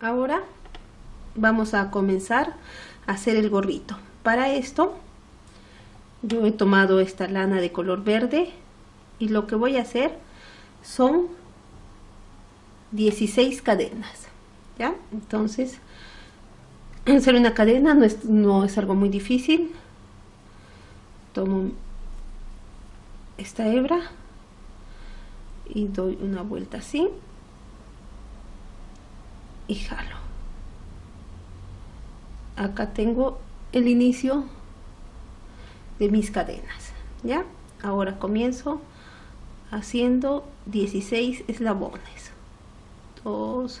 Ahora vamos a comenzar a hacer el gorrito. Para esto yo he tomado esta lana de color verde y lo que voy a hacer son 16 cadenas, ¿ya? Entonces, hacer una cadena no es algo muy difícil. Tomo esta hebra y doy una vuelta así y jalo. Acá tengo el inicio de mis cadenas, ¿ya? Ahora comienzo haciendo 16 eslabones. 2,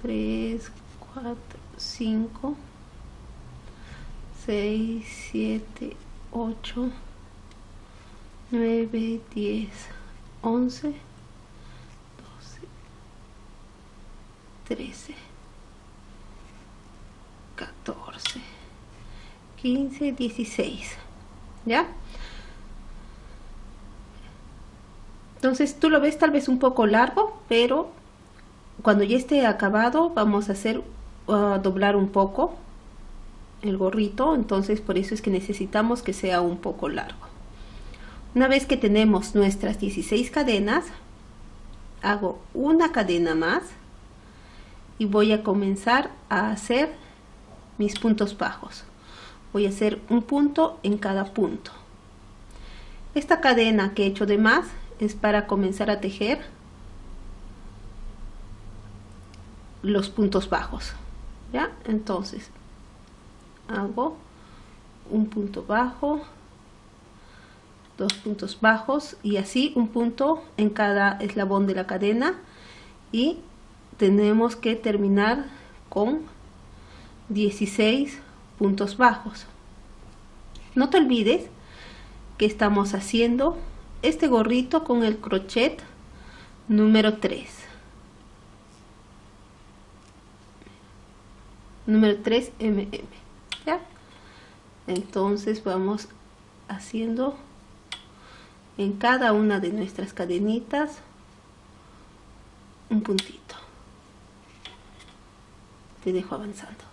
3, 4, 5, 6, 7, 8, 9, 10, 11, 12, 13, 14, 15, 16, ¿ya? Entonces tú lo ves tal vez un poco largo, pero cuando ya esté acabado vamos a hacer doblar un poco el gorrito. Entonces por eso es que necesitamos que sea un poco largo. Una vez que tenemos nuestras 16 cadenas, hago una cadena más y voy a comenzar a hacer mis puntos bajos. Voy a hacer un punto en cada punto. Esta cadena que he hecho de más es para comenzar a tejer los puntos bajos, ¿ya? Entonces hago un punto bajo, dos puntos bajos y así un punto en cada eslabón de la cadena, y tenemos que terminar con 16 puntos bajos. No te olvides que estamos haciendo este gorrito con el crochet número 3. Número 3 mm, ¿ya? Entonces vamos haciendo en cada una de nuestras cadenitas un puntito. Te dejo avanzando.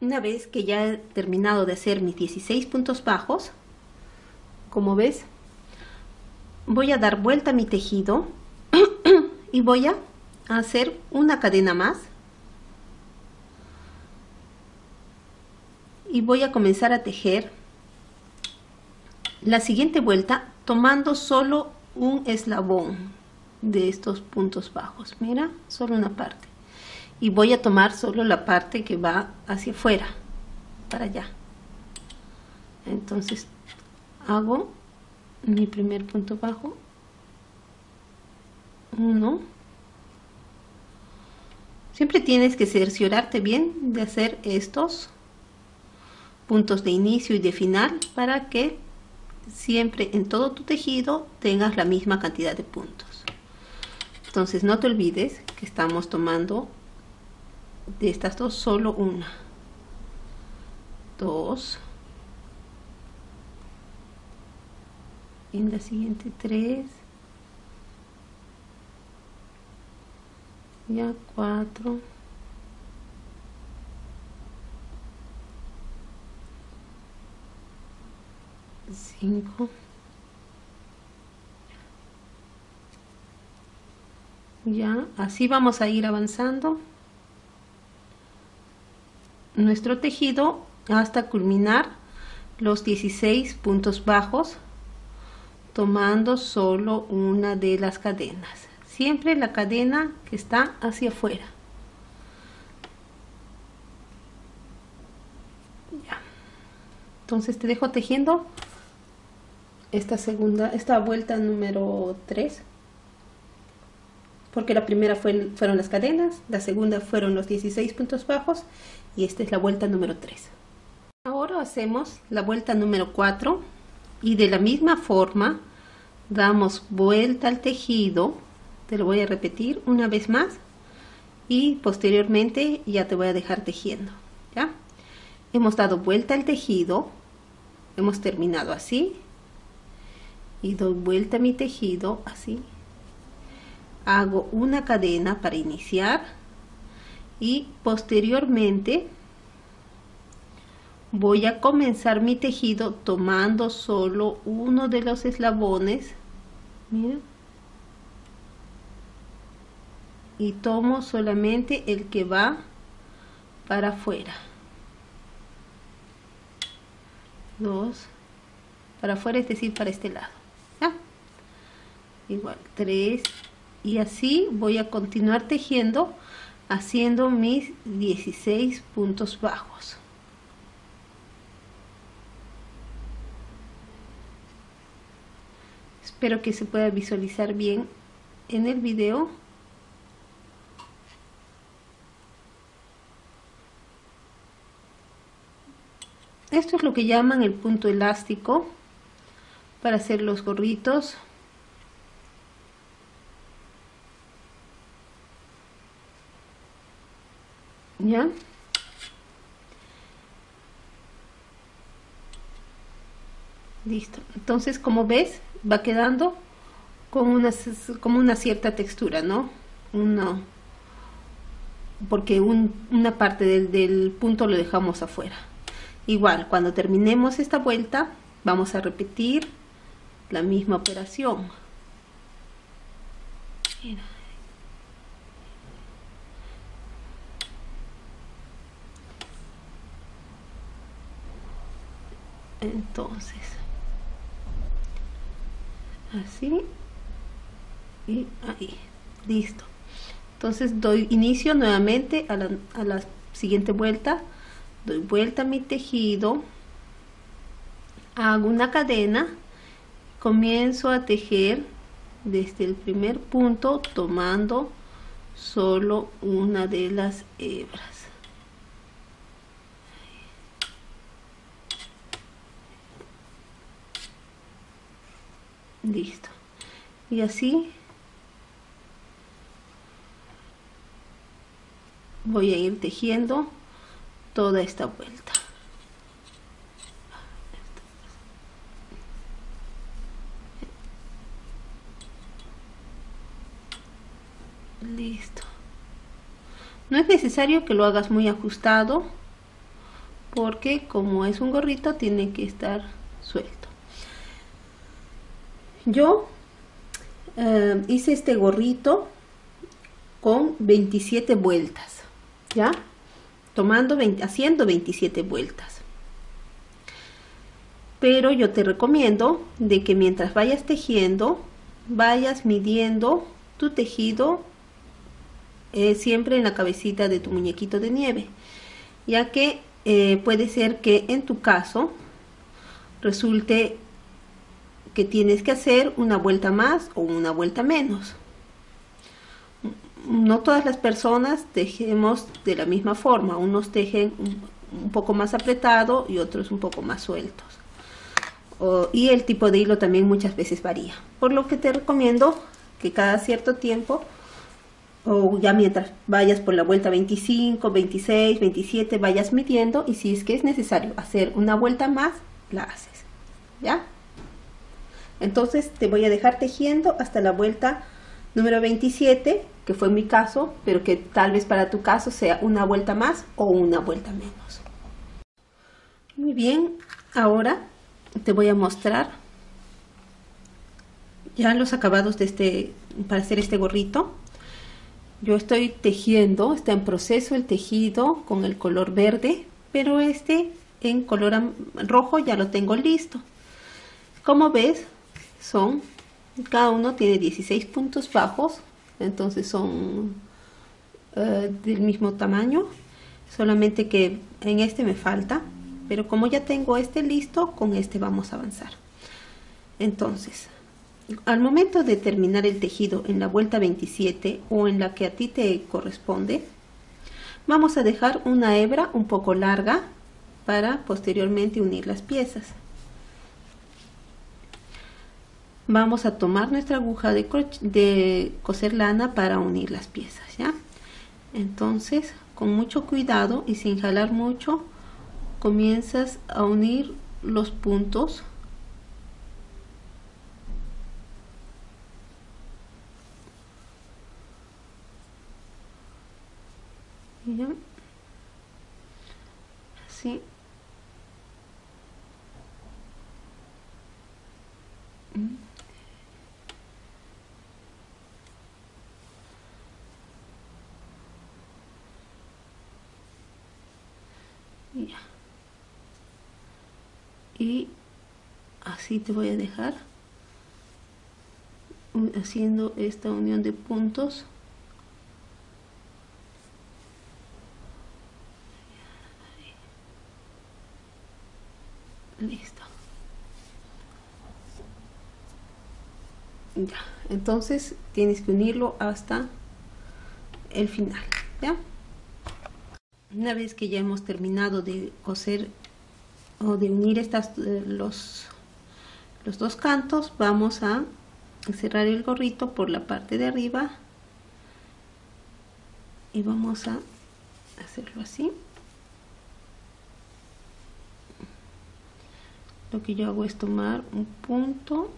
Una vez que ya he terminado de hacer mis 16 puntos bajos, como ves, voy a dar vuelta a mi tejido y voy a hacer una cadena más y voy a comenzar a tejer la siguiente vuelta tomando solo un eslabón de estos puntos bajos. Mira, solo una parte, y voy a tomar solo la parte que va hacia afuera, para allá. Entonces hago mi primer punto bajo, 1. Siempre tienes que cerciorarte bien de hacer estos puntos de inicio y de final para que siempre en todo tu tejido tengas la misma cantidad de puntos. Entonces no te olvides que estamos tomando de estas dos solo una, 2, en la siguiente 3, ya 4, 5, ya así vamos a ir avanzando nuestro tejido hasta culminar los 16 puntos bajos tomando solo una de las cadenas, siempre la cadena que está hacia afuera. Ya. Entonces te dejo tejiendo esta vuelta número 3, porque la primera fueron las cadenas, la segunda fueron los 16 puntos bajos y esta es la vuelta número 3. Ahora hacemos la vuelta número 4 y de la misma forma damos vuelta al tejido. Te lo voy a repetir una vez más y posteriormente ya te voy a dejar tejiendo, ¿ya? Hemos dado vuelta al tejido, hemos terminado así y doy vuelta a mi tejido así. hago una cadena para iniciar y posteriormente voy a comenzar mi tejido tomando solo uno de los eslabones. Miren, y tomo solamente el que va para afuera, dos para afuera, es decir, para este lado, ¿ya? Igual 3, y así voy a continuar tejiendo, haciendo mis 16 puntos bajos. Espero que se pueda visualizar bien en el video. Esto es lo que llaman el punto elástico para hacer los gorritos. ¿Ya? Listo. Entonces, como ves, va quedando con una cierta textura, ¿no? Porque una parte del punto lo dejamos afuera. Igual, cuando terminemos esta vuelta, vamos a repetir la misma operación. Mira. Entonces, así y ahí, listo. Entonces doy inicio nuevamente a la siguiente vuelta. Doy vuelta a mi tejido, hago una cadena, comienzo a tejer desde el primer punto tomando solo una de las hebras. Listo. Y así voy a ir tejiendo toda esta vuelta. Listo. No es necesario que lo hagas muy ajustado, porque como es un gorrito tiene que estar suelto. Yo hice este gorrito con 27 vueltas, ¿ya? Haciendo 27 vueltas. Pero yo te recomiendo de que mientras vayas tejiendo, vayas midiendo tu tejido siempre en la cabecita de tu muñequito de nieve, ya que puede ser que en tu caso resulte que tienes que hacer una vuelta más o una vuelta menos. No todas las personas tejemos de la misma forma. Unos tejen un poco más apretado y otros un poco más sueltos. Y el tipo de hilo también muchas veces varía. Por lo que te recomiendo que cada cierto tiempo, o ya mientras vayas por la vuelta 25, 26, 27, vayas midiendo, y si es que es necesario hacer una vuelta más, la haces, ¿ya? Entonces te voy a dejar tejiendo hasta la vuelta número 27, que fue mi caso, pero que tal vez para tu caso sea una vuelta más o una vuelta menos. Muy bien, ahora te voy a mostrar ya los acabados de para hacer este gorrito. Yo estoy tejiendo, está en proceso el tejido con el color verde, pero en color rojo ya lo tengo listo. Como ves, cada uno tiene 16 puntos bajos, entonces son del mismo tamaño, solamente que en este me falta, pero como ya tengo listo, con vamos a avanzar. Entonces, al momento de terminar el tejido en la vuelta 27 o en la que a ti te corresponde, vamos a dejar una hebra un poco larga para posteriormente unir las piezas. Vamos a tomar nuestra aguja de coser lana para unir las piezas, ¿ya? Entonces, con mucho cuidado y sin jalar mucho, comienzas a unir los puntos. Bien. Así. Ya. Y así te voy a dejar haciendo esta unión de puntos. Listo. Ya, entonces tienes que unirlo hasta el final, ¿ya? Una vez que ya hemos terminado de coser o de unir los dos cantos, vamos a cerrar el gorrito por la parte de arriba y vamos a hacerlo así. Lo que yo hago es tomar un punto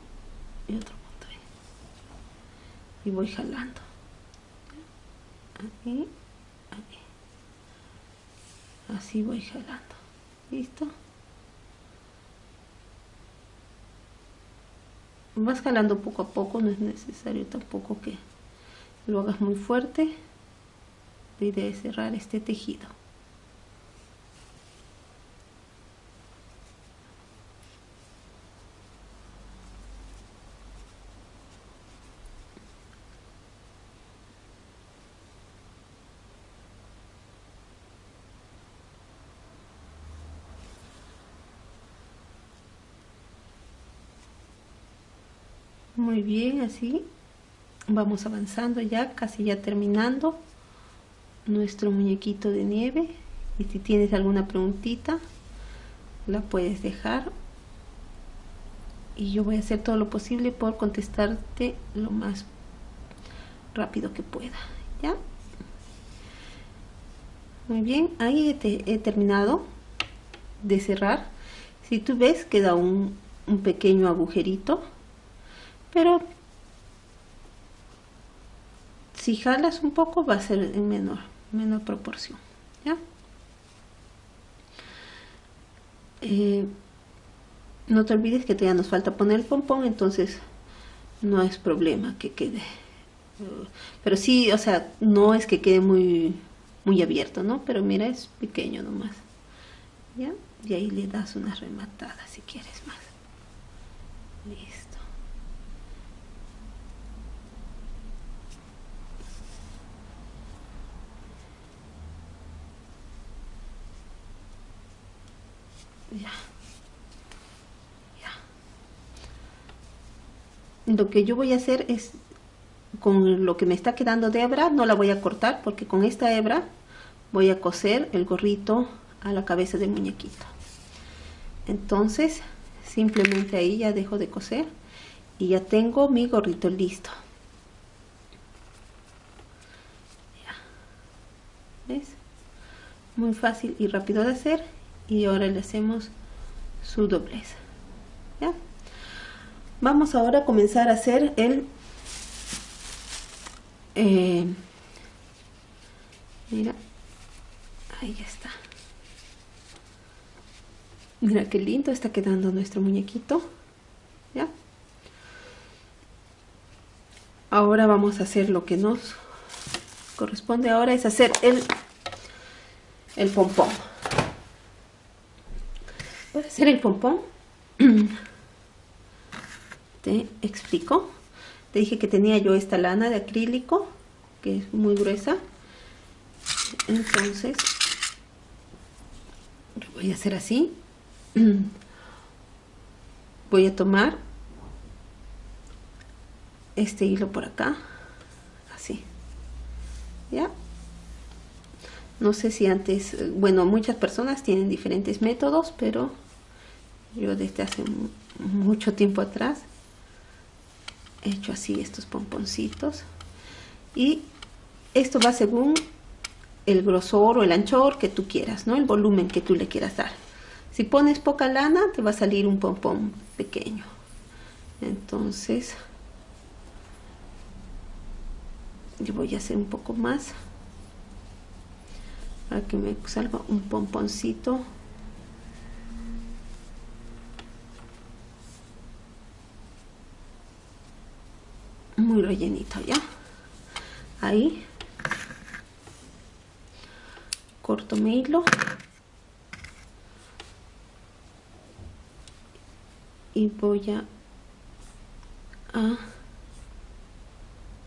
y otro punto y voy jalando aquí, aquí. Así voy jalando. ¿Listo? Vas jalando poco a poco, no es necesario tampoco que lo hagas muy fuerte. La idea es cerrar este tejido. Muy bien, así vamos avanzando ya, casi ya terminando nuestro muñequito de nieve. Y si tienes alguna preguntita, la puedes dejar. Y yo voy a hacer todo lo posible por contestarte lo más rápido que pueda, ¿ya? Muy bien, ahí he terminado de cerrar. Si tú ves, queda un pequeño agujerito. Pero si jalas un poco va a ser en menor proporción, ¿ya? No te olvides que todavía nos falta poner el pompón, entonces no es problema que quede. Pero sí, o sea, no es que quede muy abierto, ¿no? Pero mira, es pequeño nomás, ¿ya? Y ahí le das unas rematadas si quieres más. Listo. Ya, ya. Lo que yo voy a hacer es, con lo que me está quedando de hebra, no la voy a cortar, porque con esta hebra voy a coser el gorrito a la cabeza del muñequito. Entonces, simplemente ahí ya dejo de coser y ya tengo mi gorrito listo. Ya. ¿Ves? Muy fácil y rápido de hacer. Y ahora le hacemos su doblez, ¿ya? Vamos ahora a comenzar a hacer el mira, ahí ya está. Mira qué lindo está quedando nuestro muñequito, ¿ya? Ahora vamos a hacer lo que nos corresponde ahora, es hacer el pompón. Para hacer el pompón, te explico. Te dije que tenía yo esta lana de acrílico, que es muy gruesa. Entonces, lo voy a hacer así. Voy a tomar este hilo por acá, así. ¿Ya? No sé si antes, bueno, muchas personas tienen diferentes métodos, pero yo desde hace mucho tiempo atrás he hecho así estos pomponcitos. Y esto va según el grosor o el anchor que tú quieras, ¿no? El volumen que tú le quieras dar. Si pones poca lana, te va a salir un pompón pequeño. Entonces, yo voy a hacer un poco más. para que me salga un pomponcito. Muy rellenito ya. Ahí. Corto mi hilo. Y voy a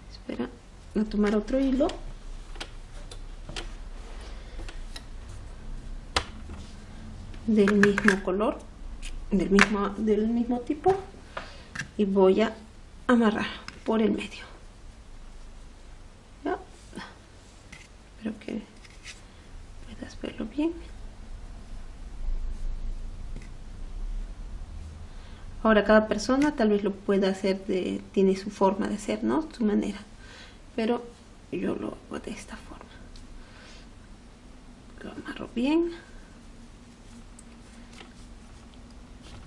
espera, a tomar otro hilo. Del mismo color, del mismo tipo. Y voy a amarrar por el medio. ¿Ya? Espero que puedas verlo bien. Ahora cada persona tal vez lo pueda hacer de, tiene su forma de hacer, ¿no? Su manera. Pero yo lo hago de esta forma. Lo amarro bien.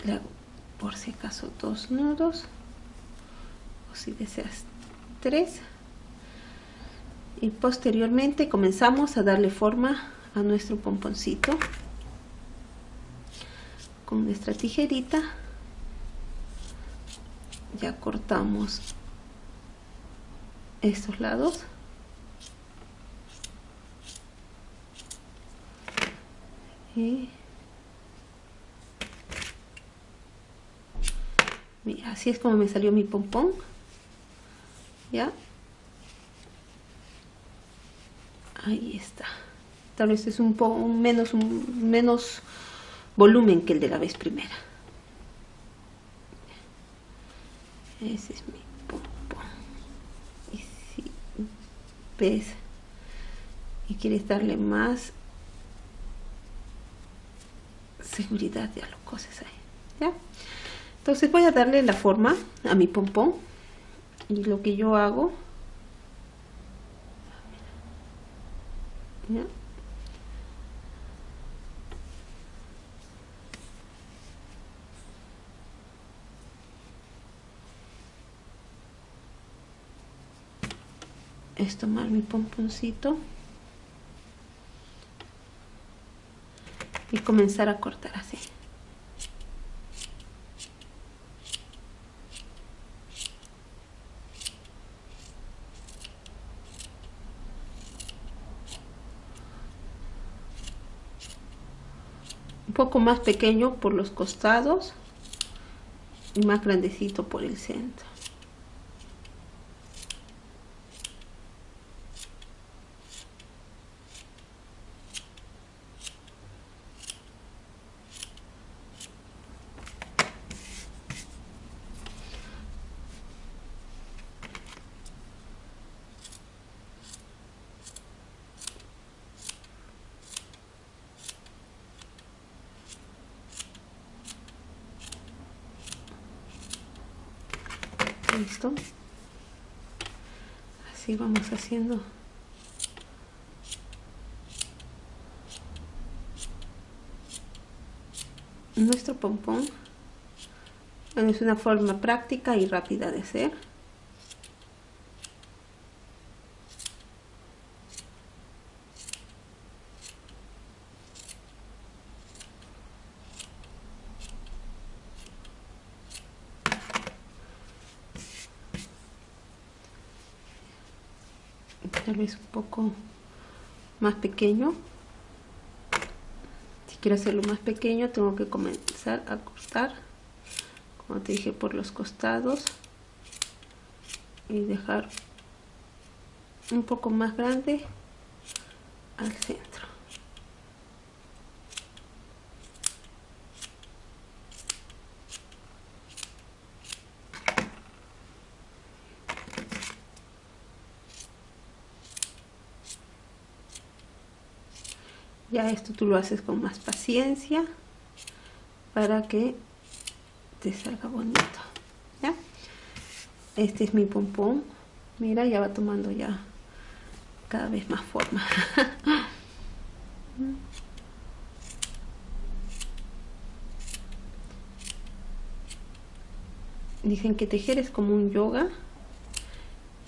Le hago, por si acaso, 2 nudos. Si deseas 3, y posteriormente comenzamos a darle forma a nuestro pomponcito con nuestra tijerita. Ya cortamos estos lados y mira, así es como me salió mi pompón. ¿Ya? Ahí está. Tal vez es un poco menos, volumen que el de la vez primera. Ese es mi pompón. Y si ves y quieres darle más seguridad a las cosas ahí, ¿ya? Entonces voy a darle la forma a mi pompón. Y lo que yo hago, ¿ya? Es tomar mi pomponcito y comenzar a cortar así. Poco más pequeño por los costados y más grandecito por el centro. Listo, así vamos haciendo nuestro pompón. Bueno, es una forma práctica y rápida de hacer. Tal vez un poco más pequeño. Si quiero hacerlo más pequeño, tengo que comenzar a cortar, como te dije, por los costados y dejar un poco más grande al centro. Ya esto tú lo haces con más paciencia para que te salga bonito, ¿ya? Este es mi pompón. Mira, ya va tomando ya cada vez más forma. Dicen que tejer es como un yoga,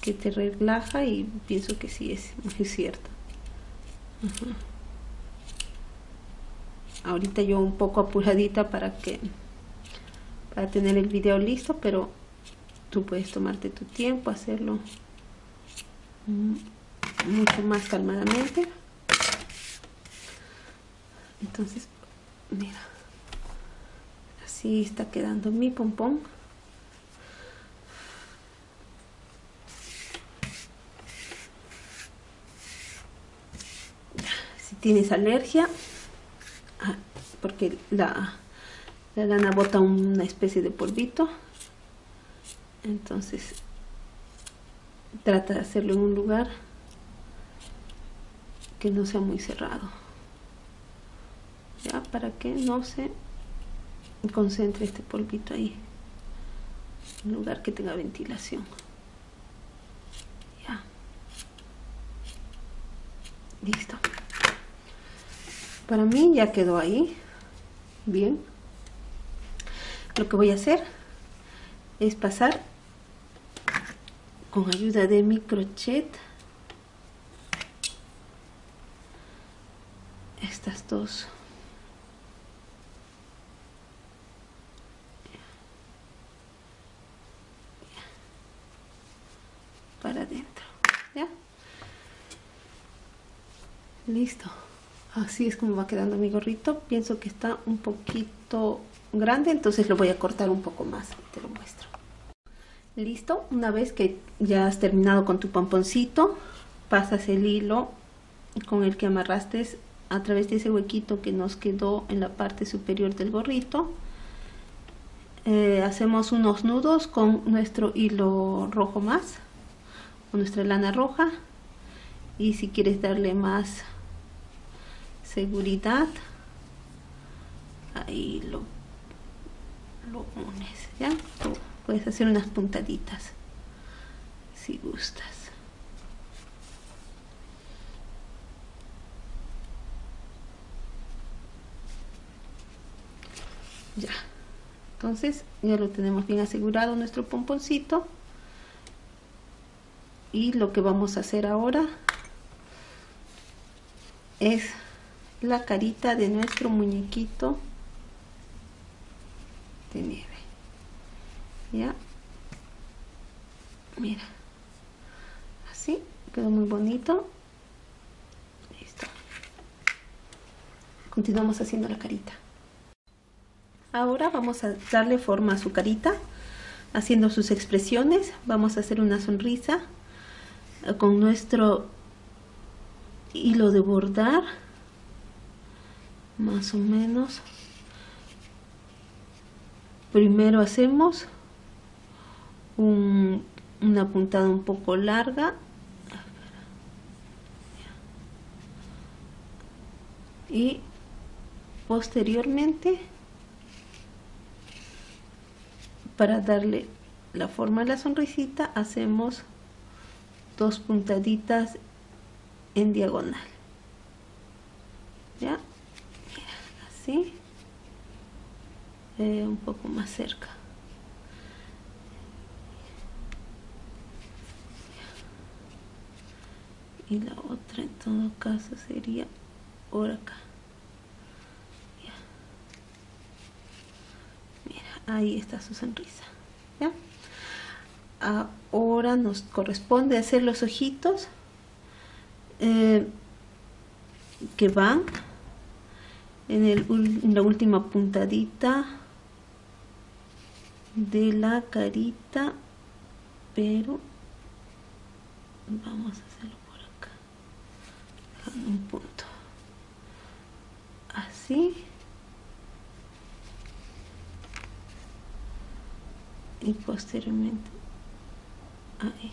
que te relaja, y pienso que sí es muy cierto. Ahorita yo un poco apuradita para tener el video listo, pero tú puedes tomarte tu tiempo, hacerlo mucho más calmadamente. Entonces, mira, así está quedando mi pompón. Si tienes alergia, porque la lana bota una especie de polvito, entonces trata de hacerlo en un lugar que no sea muy cerrado, ya, para que no se concentre este polvito ahí, un lugar que tenga ventilación, ya. Listo. Para mí ya quedó ahí bien. Lo que voy a hacer es pasar con ayuda de mi crochet estas dos. Para adentro, ¿ya? Listo. Así es como va quedando mi gorrito. Pienso que está un poquito grande, entonces lo voy a cortar un poco más. Te lo muestro. Listo. Una vez que ya has terminado con tu pomponcito, pasas el hilo con el que amarraste a través de ese huequito que nos quedó en la parte superior del gorrito. Hacemos unos nudos con nuestro hilo rojo más, con nuestra lana roja, y si quieres darle más seguridad, ahí lo unes, ya. O puedes hacer unas puntaditas si gustas. Ya, entonces ya lo tenemos bien asegurado nuestro pomponcito. Y lo que vamos a hacer ahora es la carita de nuestro muñequito de nieve, ya. Mira, así quedó muy bonito. Listo. Continuamos haciendo la carita. Ahora vamos a darle forma a su carita haciendo sus expresiones. Vamos a hacer una sonrisa con nuestro hilo de bordar, más o menos. Primero hacemos una puntada un poco larga y posteriormente, para darle la forma a la sonrisita, hacemos dos puntaditas en diagonal, ya. Así, un poco más cerca, y la otra en todo caso sería por acá, ya. Mira, ahí está su sonrisa, ya. Ahora nos corresponde hacer los ojitos que van en la última puntadita de la carita, pero vamos a hacerlo por acá, dejando un punto así, y posteriormente ahí,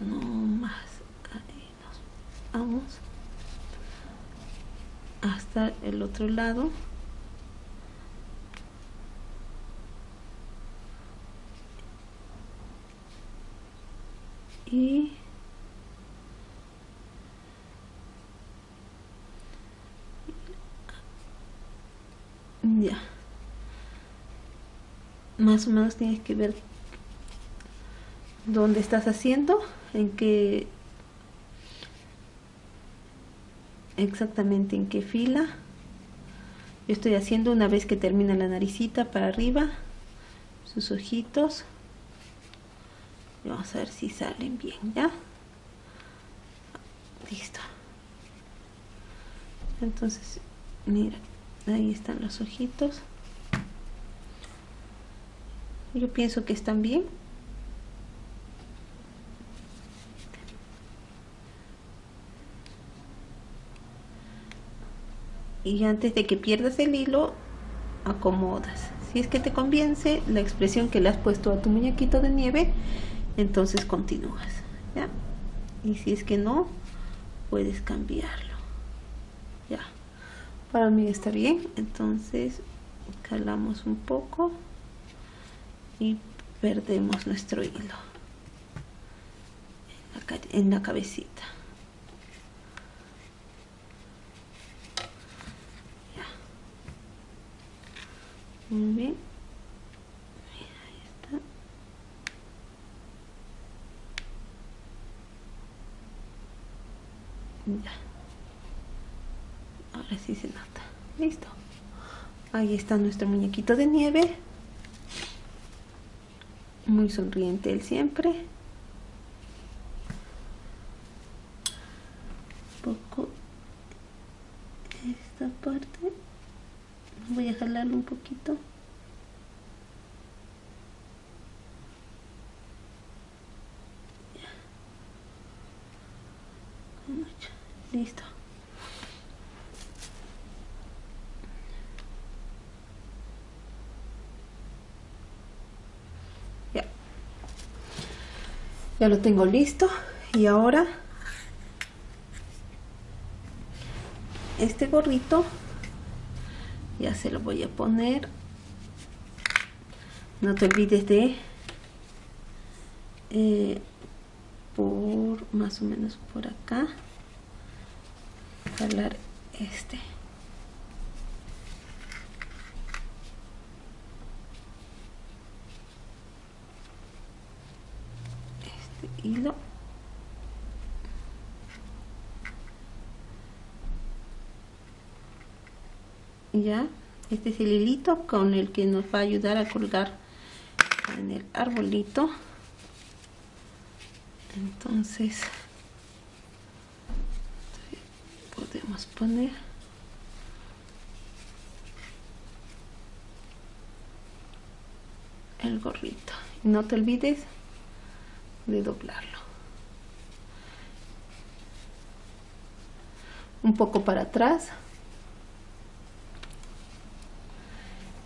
no más, ahí nos vamos hasta el otro lado, y ya más o menos tienes que ver dónde estás haciendo, en qué exactamente en qué fila. Yo estoy haciendo una vez que termina la naricita para arriba, sus ojitos. Vamos a ver si salen bien, ¿ya? Listo. Entonces, mira, ahí están los ojitos. Yo pienso que están bien. Y antes de que pierdas el hilo, acomodas. Si es que te convence la expresión que le has puesto a tu muñequito de nieve, entonces continúas, ¿ya? Y si es que no, puedes cambiarlo, ¿ya? Para mí está bien. Entonces, calamos un poco y perdemos nuestro hilo en la cabecita. Muy bien, mira, ahí está. Ya. Ahora sí se nota. Listo. Ahí está nuestro muñequito de nieve. Muy sonriente él siempre. Un poco esta parte. Voy a jalarlo un poquito. Listo. Ya. Ya lo tengo listo. Y ahora este gorrito ya se lo voy a poner. No te olvides de por más o menos por acá jalar este. Este hilo. Ya, este es el hilito con el que nos va a ayudar a colgar en el arbolito. Entonces, podemos poner el gorrito. No te olvides de doblarlo. Un poco para atrás.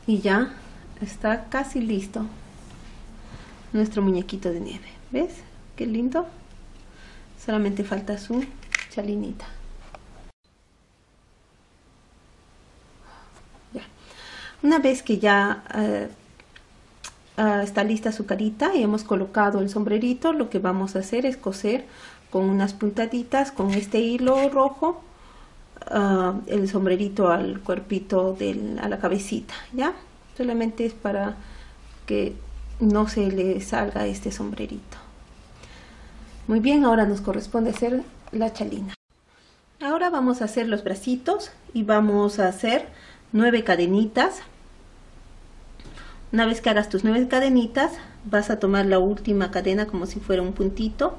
Y ya está casi listo nuestro muñequito de nieve. ¿Ves? Qué lindo. Solamente falta su chalinita. Ya. Una vez que ya está lista su carita y hemos colocado el sombrerito, lo que vamos a hacer es coser con unas puntaditas, con este hilo rojo, el sombrerito al cuerpito a la cabecita, ¿ya? Solamente es para que no se le salga este sombrerito. Muy bien, ahora nos corresponde hacer la chalina. Ahora vamos a hacer los bracitos y vamos a hacer 9 cadenitas. Una vez que hagas tus 9 cadenitas, vas a tomar la última cadena como si fuera un puntito.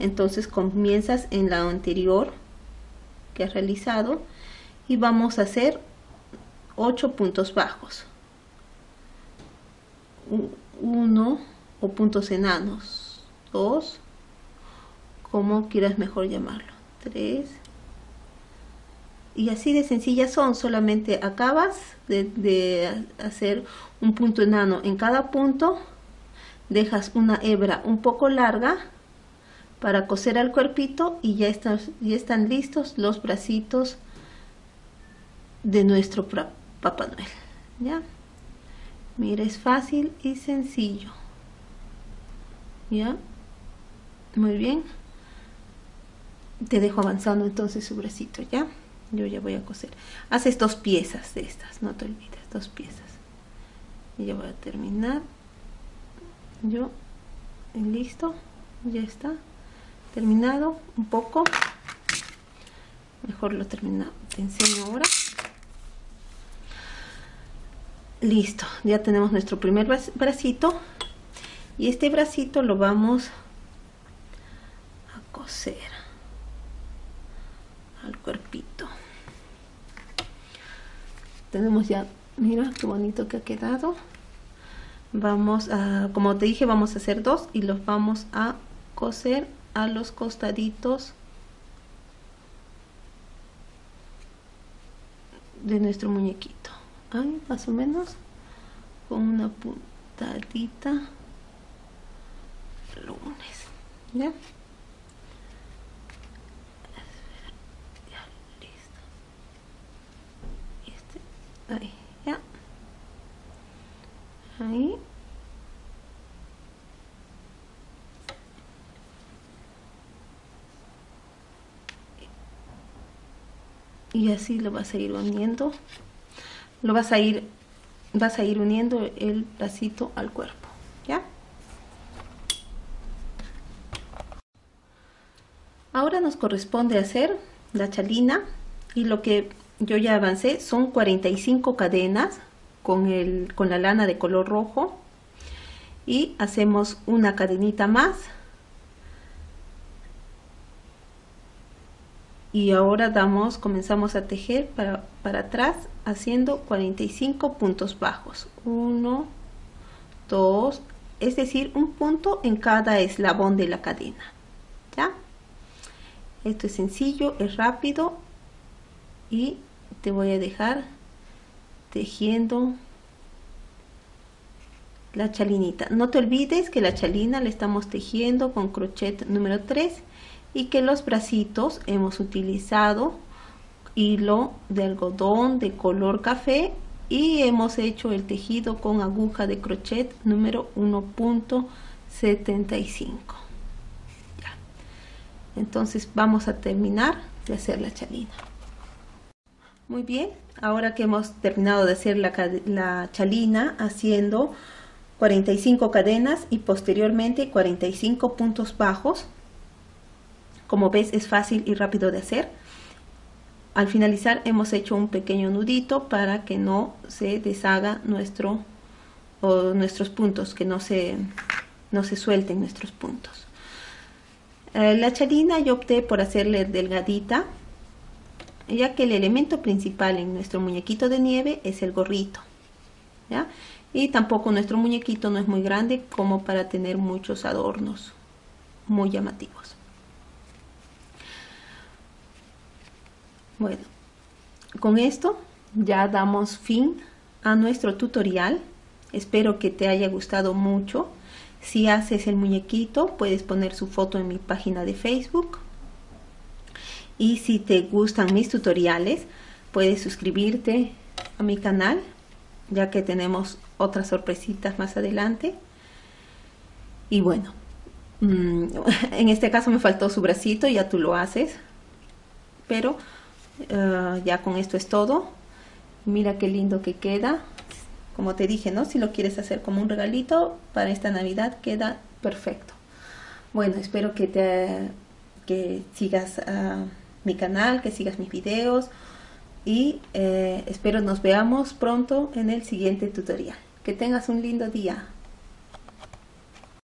Entonces comienzas en la anterior que has realizado y vamos a hacer 8 puntos bajos, 1 o puntos enanos, 2, como quieras mejor llamarlo, 3, y así de sencillas son. Solamente acabas de hacer un punto enano en cada punto, dejas una hebra un poco larga para coser al cuerpito y ya están listos los bracitos de nuestro Papá Noel, ¿ya? Mira, es fácil y sencillo, ¿ya? Muy bien. Te dejo avanzando entonces su bracito, ¿ya? Yo ya voy a coser. Haces 2 piezas de estas, no te olvides, 2 piezas. Y ya voy a terminar. Yo, listo, ya está. Terminado un poco, Mejor lo termino, te enseño ahora. Listo, ya tenemos nuestro primer bracito. Y este bracito lo vamos a coser al cuerpito. Tenemos ya, mira qué bonito que ha quedado. Vamos a, como te dije, vamos a hacer dos y los vamos a coser a los costaditos de nuestro muñequito. Ahí, más o menos, con una puntadita. Lunes, ¿ya? Ya, listo. Este, ahí, ya. Ahí. Y así lo vas a ir uniendo. Lo vas a ir uniendo el bracito al cuerpo, ¿ya? Ahora nos corresponde hacer la chalina, y lo que yo ya avancé son 45 cadenas con la lana de color rojo, y hacemos una cadenita más. Y ahora comenzamos a tejer para atrás, haciendo 45 puntos bajos. 1, 2, es decir, un punto en cada eslabón de la cadena, ¿ya? Esto es sencillo, es rápido, y te voy a dejar tejiendo la chalinita. No te olvides que la chalina la estamos tejiendo con crochet número 3 y que los bracitos hemos utilizado hilo de algodón de color café y hemos hecho el tejido con aguja de crochet número 1.75. Entonces vamos a terminar de hacer la chalina. Muy bien, ahora que hemos terminado de hacer la chalina haciendo 45 cadenas y posteriormente 45 puntos bajos, como ves es fácil y rápido de hacer. Al finalizar hemos hecho un pequeño nudito para que no se deshaga nuestros puntos, que no se suelten nuestros puntos. La chalina yo opté por hacerle delgadita, ya que el elemento principal en nuestro muñequito de nieve es el gorrito, ¿ya? Y tampoco nuestro muñequito no es muy grande como para tener muchos adornos muy llamativos. Bueno, con esto ya damos fin a nuestro tutorial. Espero que te haya gustado mucho. Si haces el muñequito, puedes poner su foto en mi página de Facebook. Y si te gustan mis tutoriales, puedes suscribirte a mi canal, ya que tenemos otras sorpresitas más adelante. Y bueno, en este caso me faltó su bracito, ya tú lo haces. Pero ya con esto es todo. Mira qué lindo que queda. Como te dije, ¿no? Si lo quieres hacer como un regalito para esta Navidad, queda perfecto. Bueno, espero que sigas mi canal, que sigas mis videos, y espero nos veamos pronto en el siguiente tutorial. Que tengas un lindo día.